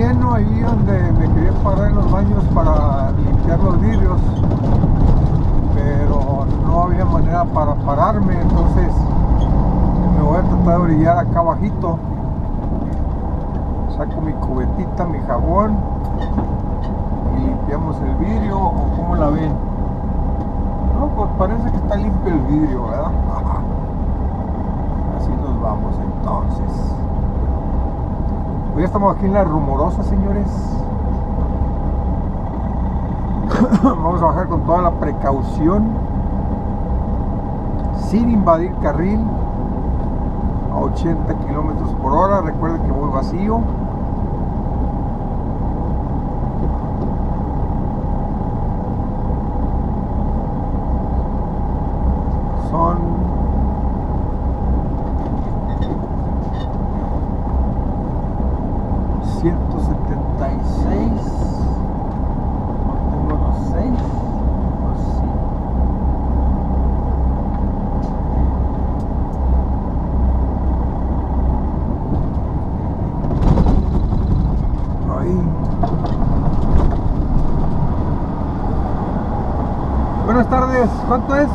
lleno ahí donde me quería parar en los baños para limpiar los vidrios, pero no había manera para pararme, entonces me voy a tratar de brillar acá abajito. Saco mi cubetita, mi jabón y limpiamos el vidrio, o como la ven. No, pues parece que está limpio el vidrio, ¿verdad? Así nos vamos entonces. Hoy estamos aquí en la Rumorosa, señores. Vamos a bajar con toda la precaución, sin invadir carril, a 80 km/h. Recuerden que voy vacío. Son 176, tengo los 6, los 5. Ahí. Buenas tardes, ¿cuánto es?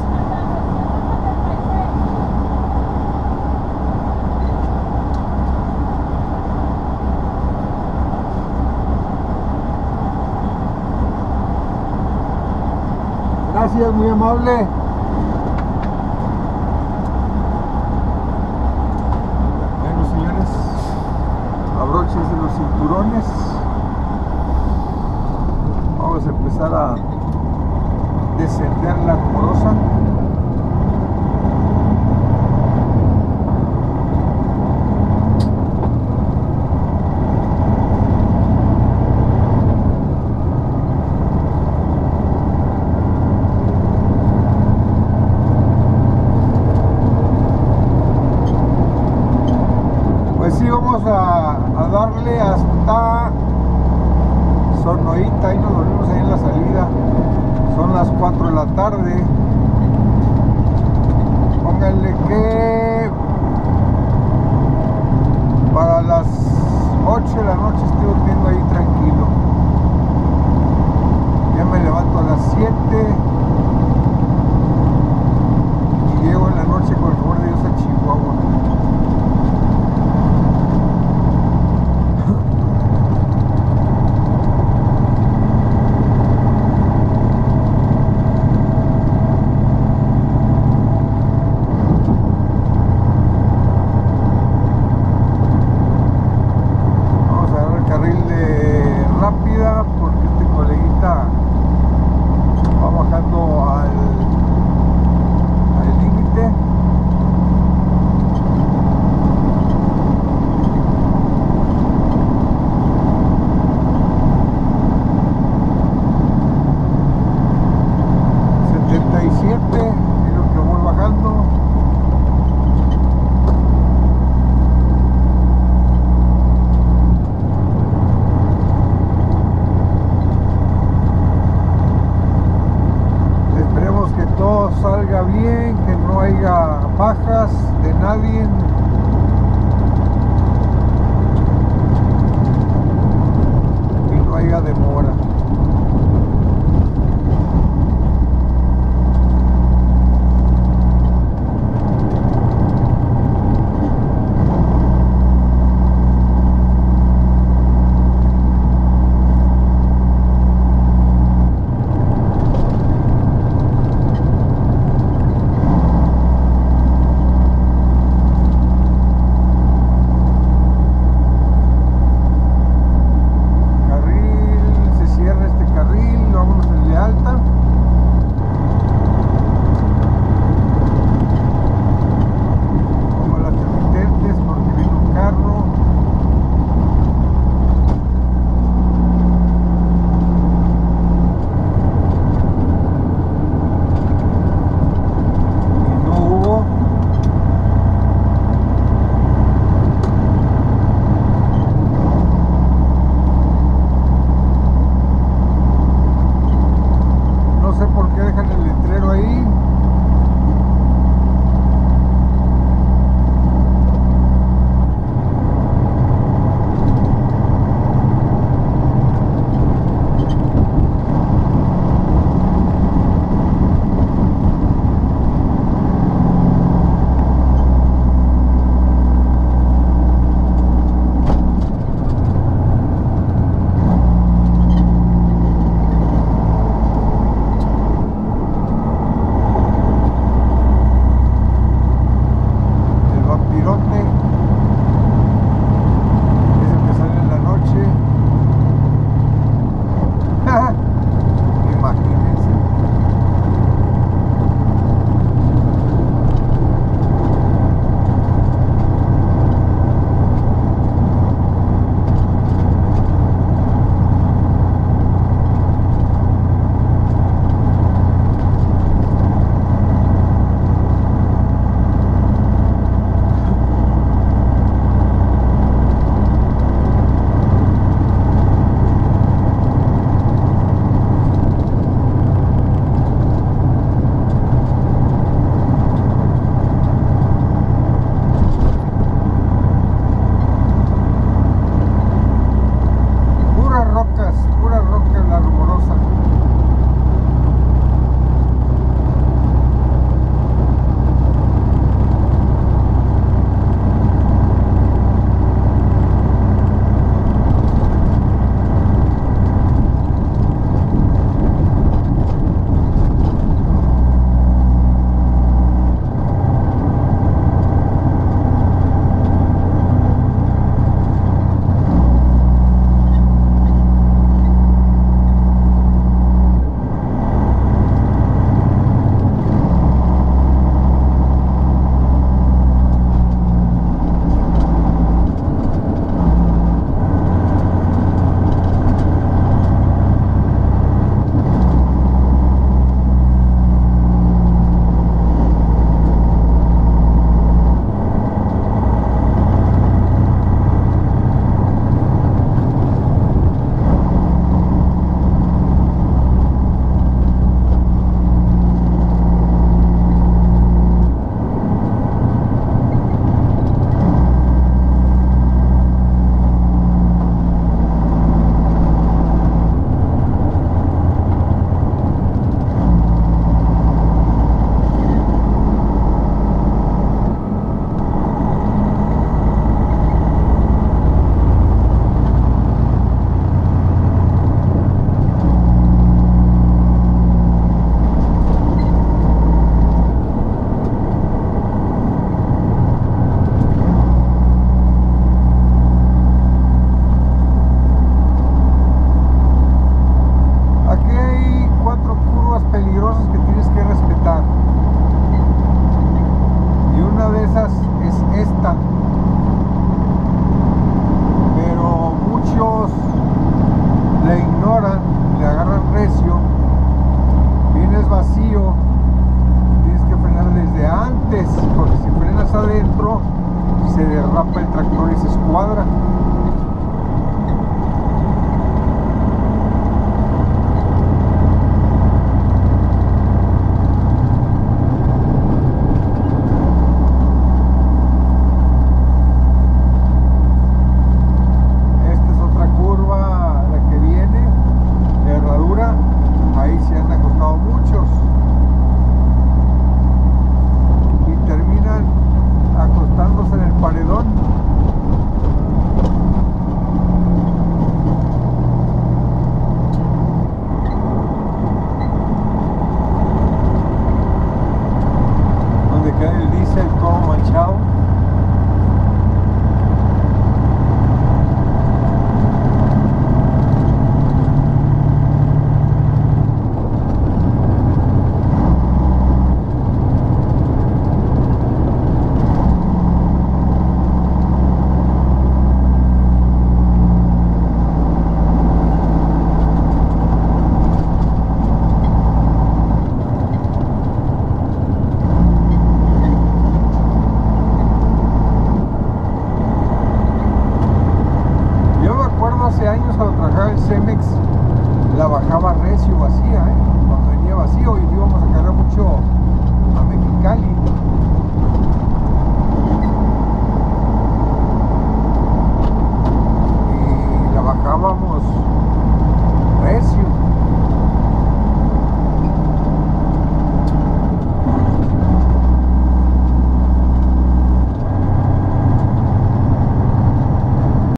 176. Gracias, muy amable. Bueno, señores, abróchense los cinturones. Vamos a empezar a descender la Rumorosa. A darle hasta Sonoita y nos volvemos ahí en la salida. Son las 4 de la tarde. Pónganle que para las 8 de la noche estoy durmiendo ahí tranquilo. Ya me levanto a las 7 y llego en la noche con el favor de Dios a Chihuahua. necesitan. Pero muchos le ignoran, le agarran recio. Vienes vacío, tienes que frenar desde antes, porque si frenas adentro se derrapa el tractor y se escuadra. Precio